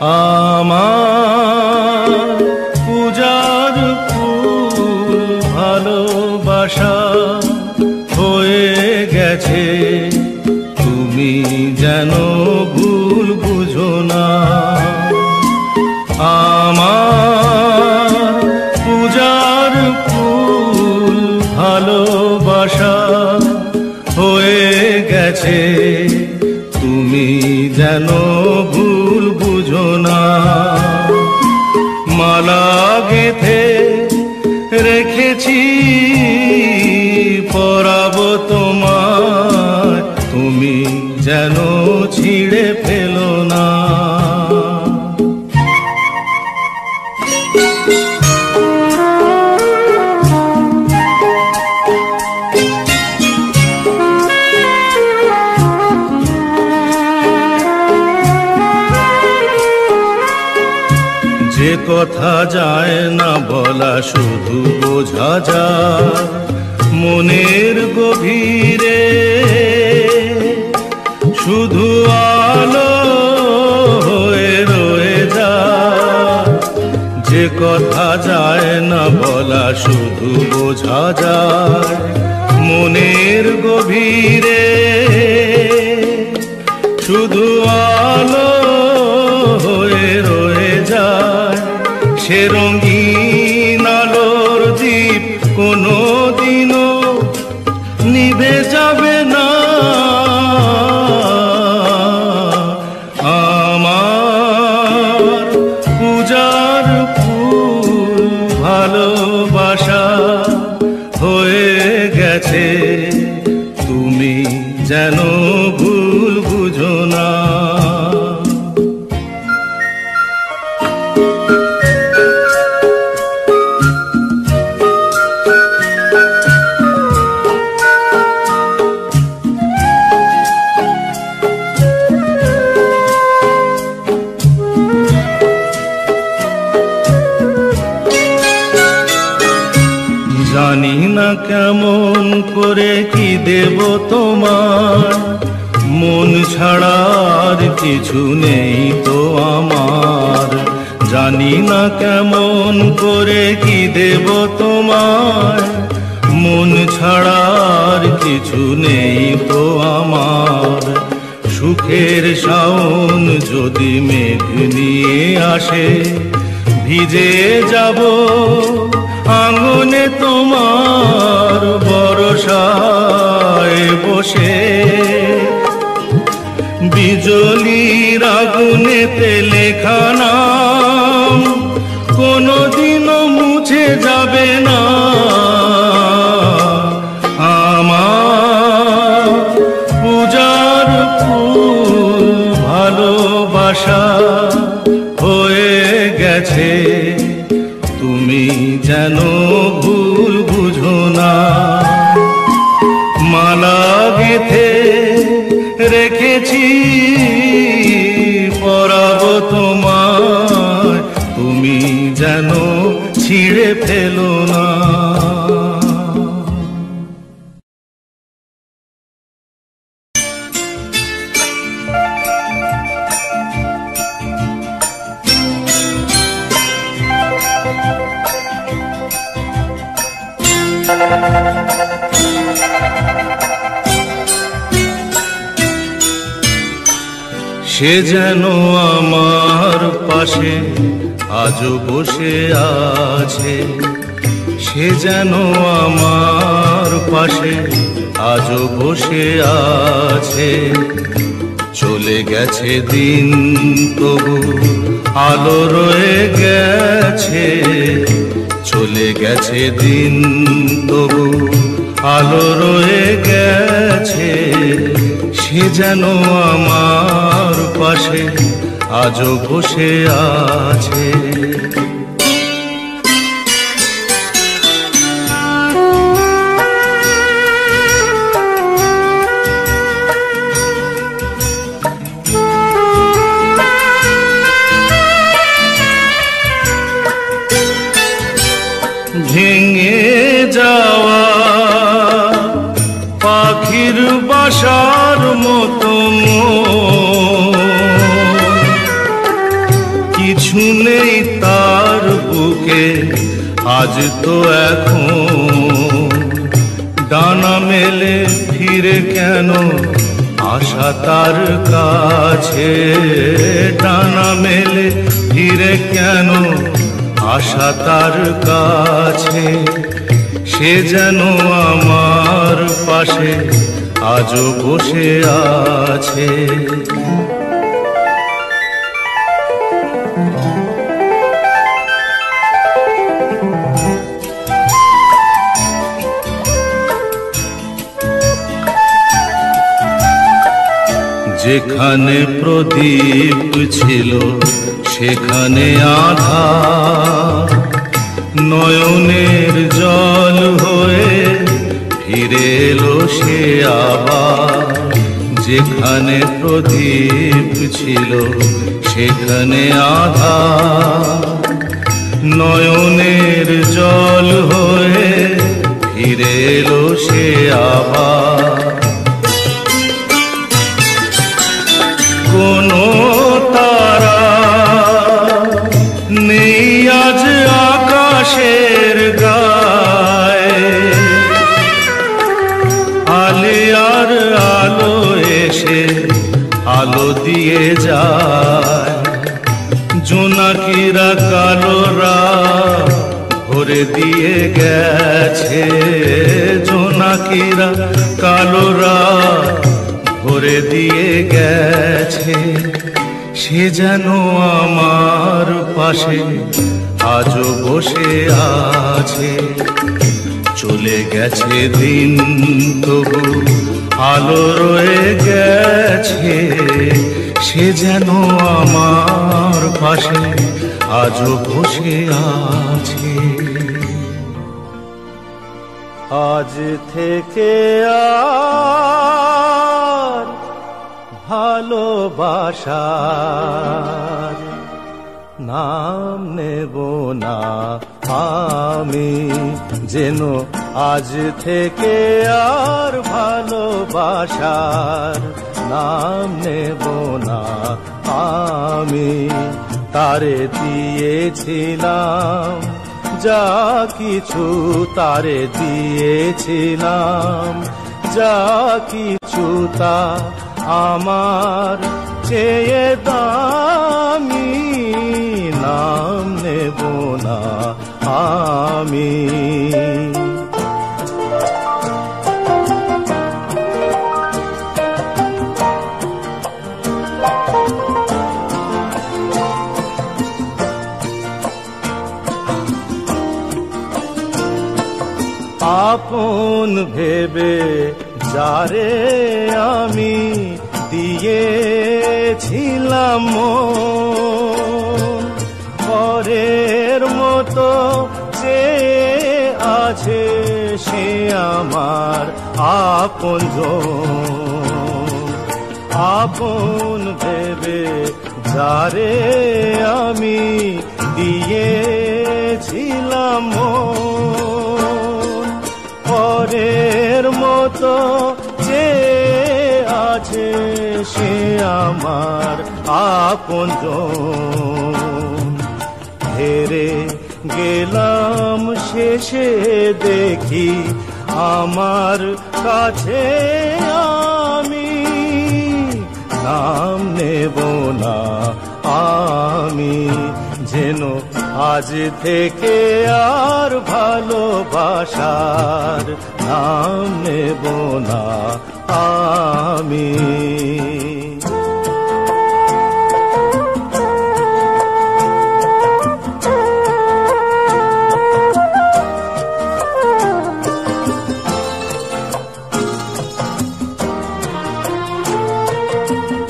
আমার পূজার ফুল ভালোবাসা হয়ে গেছে, তুমি যেন ভুল বুঝো না। আমার পূজার ফুল ভালোবাসা হয়ে গেছে, তুমি যেন ভুল বুঝো না। মালা গেঁথে রেখেছি পরাবো তোমায়, তুমি যেন ছিঁড়ে ফেলো না। যে কথা যায় না বলা শুধু বোঝা যায়, মনের গভীরে শুধু আলো হয়ে রয়ে যায়। যে কথা যায় না বলা শুধু বোঝা যায়, মনের গভীরে শুধু আলো হয়ে রয়ে যায়। সে রঙিন আলোর দ্বীপ কোনো দিনও নিভে যাবে না। আমার পূজার ফুল ভালোবাসা হয়ে গেছে, তুমি যেন ভুল বুঝো না। জানি না কেমন করে কি দেব তোমার, মন ছাড়ার কিছু নেই তো আমার। জানি না কেমন করে কি দেব তোমার, মন ছাড়ার কিছু নেই তো আমার। সুখের শাওন যদি মেঘ নিয়ে আসে, ভিজে যাব আঙ্গনে তোমার বরষায় বসে। বিজলির আগুনেতে লেখা নাম কোনোদিনও মুছে যাবে না। আমার পূজার ফুল ভালোবাসা হয়ে গেছে, তুমি যেন ভুল বুঝো না। মালা গেঁথে রেখেছি পরাবো তোমায়, তুমি যেন ছিঁড়ে ফেলো না। সে যেন আমার পাশে আজও বসে আছে, সে যেন আমার পাশে আজও বসে আছে। চলে গেছে দিন তবু আলো রয়ে গেছে, চলে গেছে দিন তবু আলো রয়ে গেছে। সে যেন আমার পাশে আজও বসে আছে। ভেঙে যাওয়া পাখির বাসার মতো আজ তো এখন ডানা মেলে ফিরে কেন আশা তার কাছে, ডানা মেলে ফিরে কেন আশা তার কাছে, সে যেন আমার পাশে আজও বসে আছে। যেখানে প্রদীপ ছিল সেখানে আধার, নয়নের জল হয়ে ফিরে এলো সে আবার। যেখানে প্রদীপ ছিল সেখানে আধার, নয়নের জল হয়ে ফিরে এলো সে আবার। কোনো তারা নেই আজ আকাশের গায়ে, আলিয়ার আলো এসে আলো দিয়ে যায়, জোনাকিরা কালো রাত ভরে দিয়ে গেছে, জোনাকিরা কালো রাত ভরে দিয়ে গেছে, সে যেন আমার পাশে আজও বসে আছে। চলে গেছে দিন তবু আলো রয়ে গেছে, সে যেন আমার পাশে আজও বসে আছে। আজ থেকে আর ভালোবাসার নাম নেব না আমি, যেন আজ থেকে আর ভালোবাসার নাম নেব না আমি। তারে দিয়েছিলাম যা কিছু, তারে দিয়েছিলাম যা কিছু, তা আমার চেয়ে দামি। নাম নেব না আমি। আপন ভেবে যারে আমি দিয়েছিলাম, পরের মতো যে আছে সে আমার আপনজন। আপন ভেবে যারে আমি দিয়েছিলাম, পরের মতো যে আছে সে আমার আপনজন। হেরে গেলাম শেষে দেখি আমার কাছে আমি। নাম নেব না আমি, যেন আজ থেকে আর ভালোবাসার নাম নেব না আমি।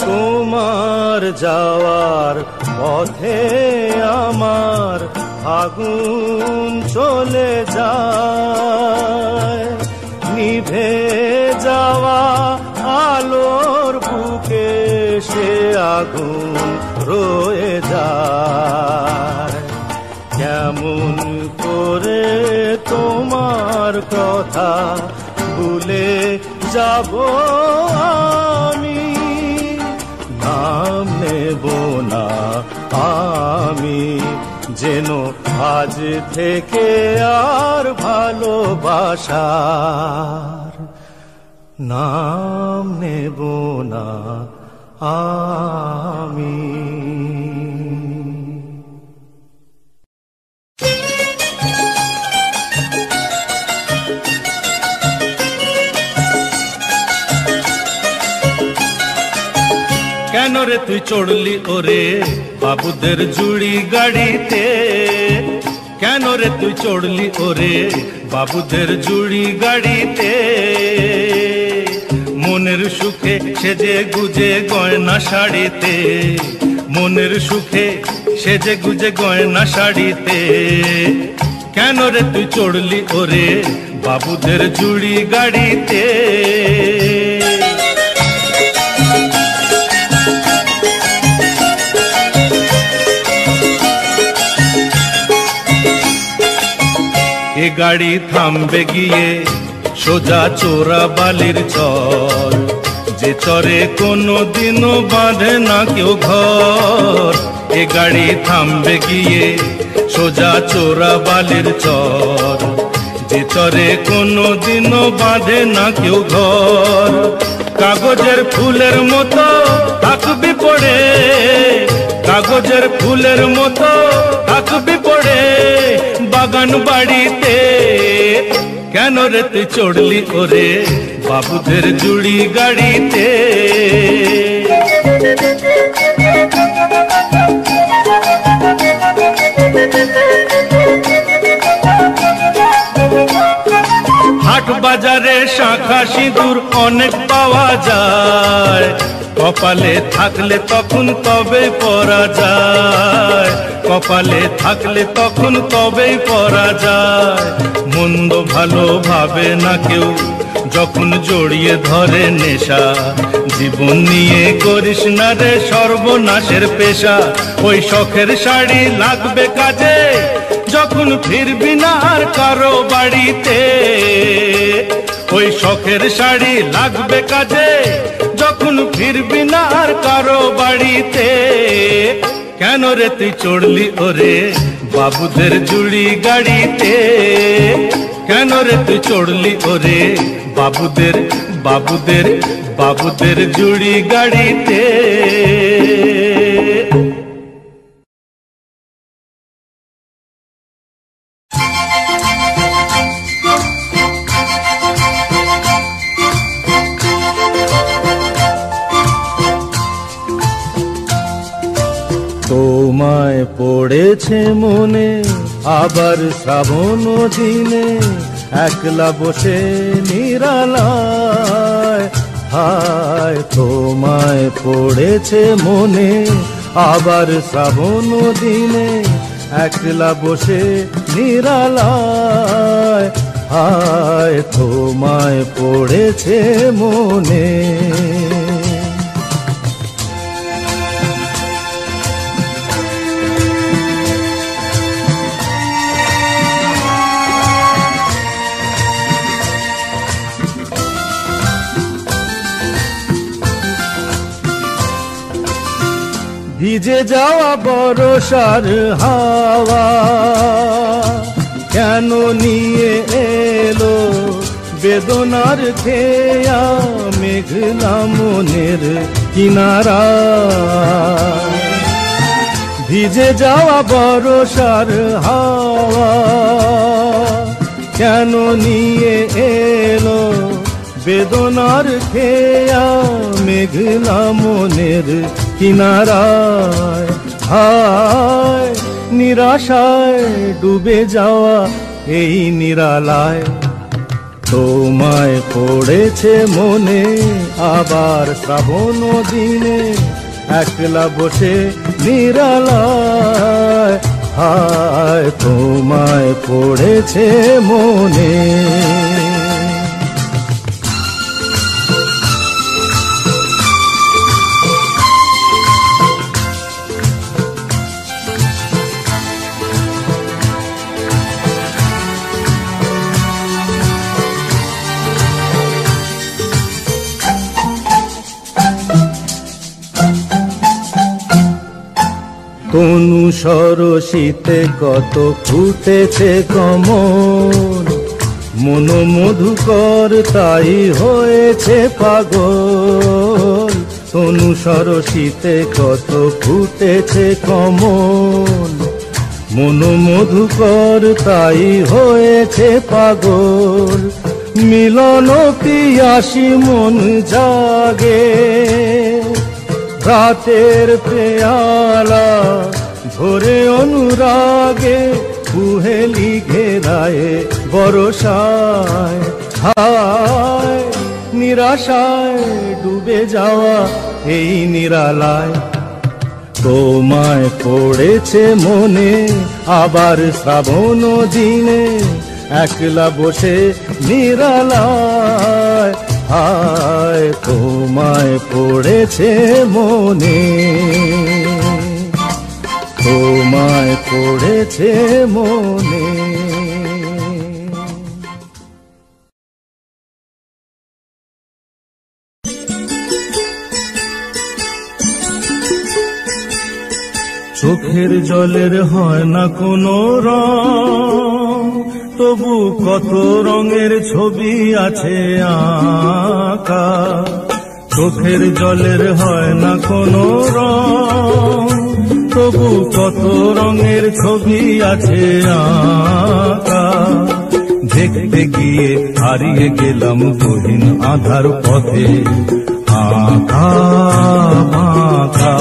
তোমার যাওয়ার পথে আমার আগুন চলে যায়, নিভে যাওয়া আলোর বুকে সে আগুন রয়ে যায়। কেমন করে তোমার কথা ভুলে যাব আমি। নাম নেব না আমি, जेनो आज थेके आर भालोबाशार नाम नेबो ना आमी। কেন রে তুই চড়লি ওরে বাবুদের জুড়ি গাড়িতে, কেন রে তুই চড়লি ওরে বাবুদের জুড়ি গাড়িতে, মনের সুখে সেজে গুজে গয়না শাড়িতে, মনের সুখে সেজে গুজে গয়না শাড়িতে, কেন রে তুই চড়লি ওরে বাবুদের জুড়ি গাড়িতে। ए गाड़ी थामबे गिये सोजा चोरा बालिर चर, जे चरे कोनो दिनो बांधे ना क्यों घर। ए गाड़ी थामबे गिये सोजा चोरा बालिर चर, जे चरे कोनो दिनो बांधे ना क्यों घर। कागजेर फुलेर मतो थाकबी पड़े, कागजेर फुलेर मतो थाकबी पड़े बागान बाड़ीते, केन रे तुई चढ़ली ओरे बाबूदेर जुड़ी गाड़ीते। हाट बाजारे शाखा सिंदूर अनेक पावा जाए, कपाले थाकले तखन तबे परा जाए, कपाले थाकले तखन तबे परा जाए। मंद भालो भावे ना केउ जखन जड़िए धरे नेशा, जीवन निये करिस ना रे सर्वनाशेर पेशा। ओई शखेर शाड़ी लागबे काजे जखन फिरबि ना आर कारो बाड़ीते, ओई शखेर शाड़ी लागबे काजे जखन फिरबि ना आर कारो बाड़ीते। কেন রে তুই চড়লি ওরে বাবুদের জুড়ি গাড়িতে, কেন রে তুই চড়লি ওরে বাবুদের বাবুদের বাবুদের জুড়ি গাড়িতে। তোমায় পড়েছে মনে আবার শ্রাবণ দিনে, একলা বসে নিরালায় হায়। তোমায় পড়েছে মনে আবার শ্রাবণ দিনে, একলা বসে নিরালায় হায়। তোমায় পড়েছে মনে ভিজে যাওয়া বরসার হাওয়া, কেন নিয়ে এলো বেদনার খেয়া মেঘলা মনের কিনারা। ভিজে যাওয়া বরসার হাওয়া, কেন নিয়ে এলো বেদনার খেয়া মেঘলা মনের কিনারায় হায়। নিরাশায় ডুবে যাওয়া এই নিরালায়, তোমায় পড়েছে মনে আবার শ্রাবণ দিনে, একলা বসে নিরালায় হায়। তোমায় পড়েছে মনে কোনু সরসিতে কত ফুটেছে কমল, মন মধুকর তাই হয়েছে পাগল। তনু সরসিতে কত ফুটেছে কমল, মন মধুকর তাই হয়েছে পাগল। মিলন পিয়াসী মন জাগে, রাতের পেয়ালা ভোরে অনুরাগে, কুহেলি ঘেরায় বরষায়, হায় নিরাশায় ডুবে যাওয়া এই নিরালায়। তোমায় পড়েছে মনে আবার শ্রাবণ দিনে, একলা বসে নিরালায়, হায় তোমায় পড়েছে মনে, তোমায় পড়েছে মনে। চোখের জলের হয় না কোনো রং, তবু কত রঙের ছবি আছে আঁকা। চোখের জলের হয় না কোনো রং, তবু কত রঙের ছবি আছে আঁকা। দেখতে গিয়ে হারিয়ে গেলাম গহীন আঁধার পথে, আঁকা আঁকা।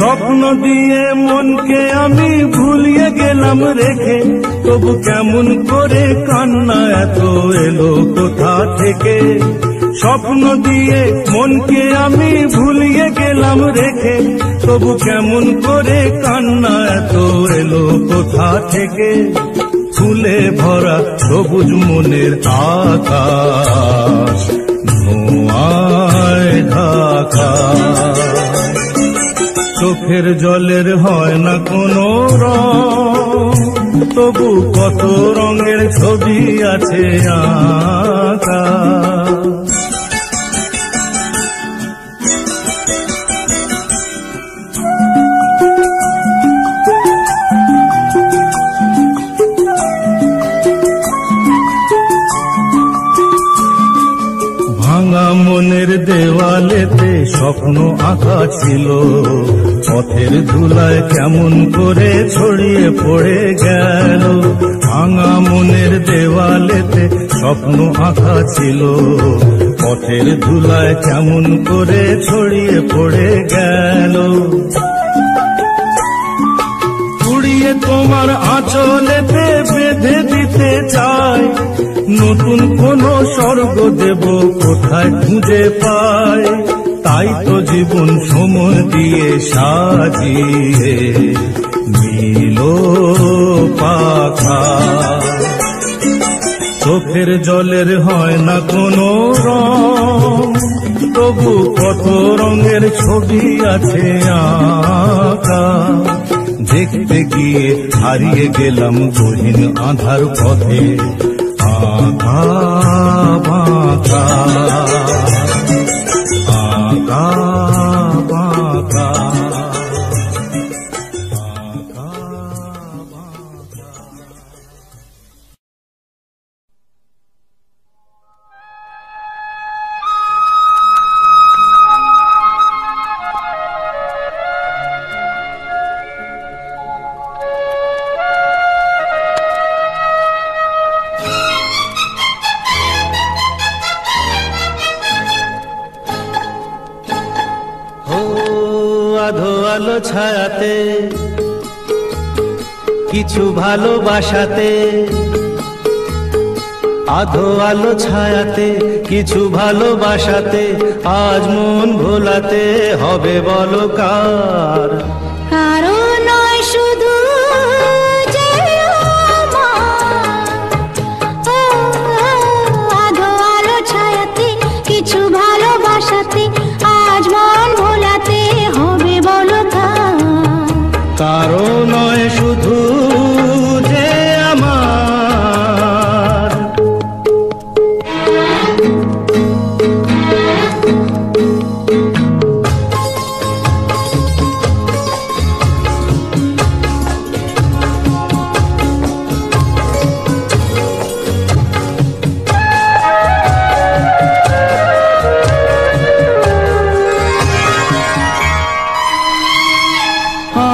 স্বপ্ন দিয়ে মনকে আমি ভুলিয়ে গেলাম রেখে, তবু কেমন করে কান্না এত এলো কোথা থেকে। স্বপ্ন দিয়ে মনকে আমি ভুলিয়ে গেলাম রেখে, তবু কেমন করে কান্না এত এলো কোথা থেকে। ফুলে ভরা সবুজ মনের আকাশ, ধোঁয়ায় ঢাকা। চোখের জলের হয় না কোনো রং, তবু কত রঙের ছবি আছে আঁকা। ভাঙা মনের দেওয়ালেতে স্বপ্ন আঁকা ছিল, পথের ধুলায় কেমন করে ছড়িয়ে পড়ে গেল। ভাঙা মনের দেওয়ালেতে স্বপ্ন আঁকা ছিল, পথের ধুলায় কেমন করে ছড়িয়ে পড়ে গেল। কুড়িয়ে তোমার আঁচলেতে বেঁধে দিতে চাই, নতুন কোন স্বর্গ দেব কোথায় খুঁজে পায়। তাই তো জীবন সময় দিয়ে সাজিয়ে নিল পাখা। চোখের জলের হয় না কোনো রং, তবু কত রঙের ছবি আছে আঁকা। দেখতে গিয়ে হারিয়ে গেলাম গহীন আঁধার পথে, আঁকা বাঁকা। ভালোবাসাতে আধো আলো ছায়াতে কিছু ভালোবাসাতে আজ মন ভোলাতে হবে বলো কার। কারণ নয় শুধু আধো আলো ছায়াতে কিছু ভালোবাসাতে আজ মন ভোলাতে হবে বলো কার।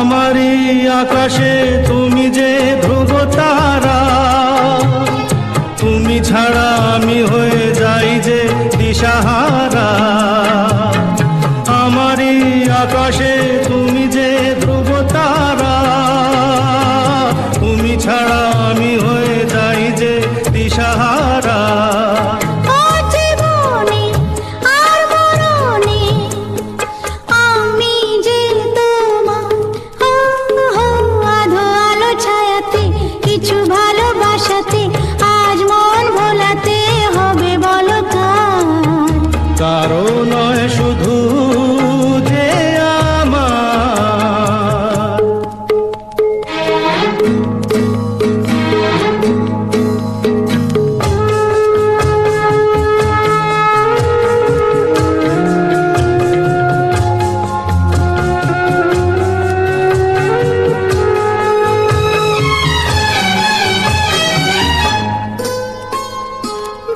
আমারি আকাশে তুমি যে ধ্রুব তারা, তুমি ছাড়া আমি হয়ে যাই যে দিশাহারা। আমারি আকাশে তুমি যে ধ্রুব তারা, তুমি ছাড়া আমি হয়ে যাই যে দিশাহারা। কারো নয় শুধু যে আমার,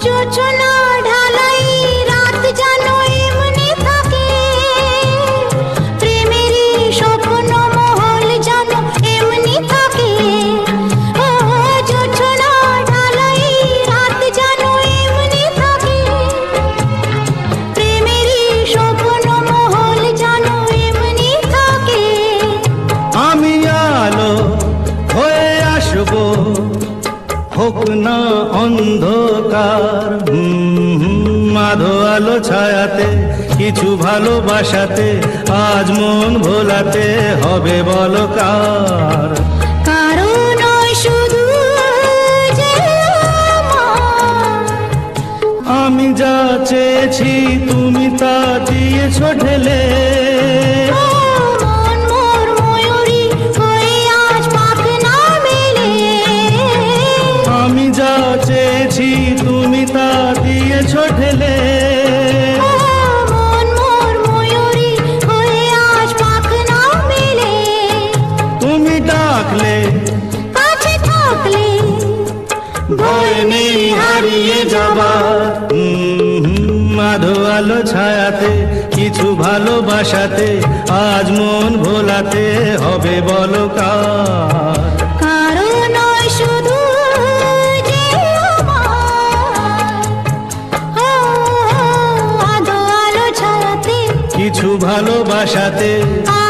যোচনা ঢালাই হোক না অন্ধকার। মাধো আলো ছায়াতে কিছু ভালোবাসাতে আজ মন ভোলাতে হবে বলো কার। আমি যা চেয়েছি তুমি তা দিয়েছ ঢেলে, চেয়েছি তুমি তা দিয়ে ছোটলে। তুমি ডাকলে কাছে থাকলে ভয় নেই হারিয়ে যাবার। মাধো আলো ছায়াতে কিছু ভালোবাসাতে আজ মন ভোলাতে হবে বলো কার। কিছু ভালোবাসাতে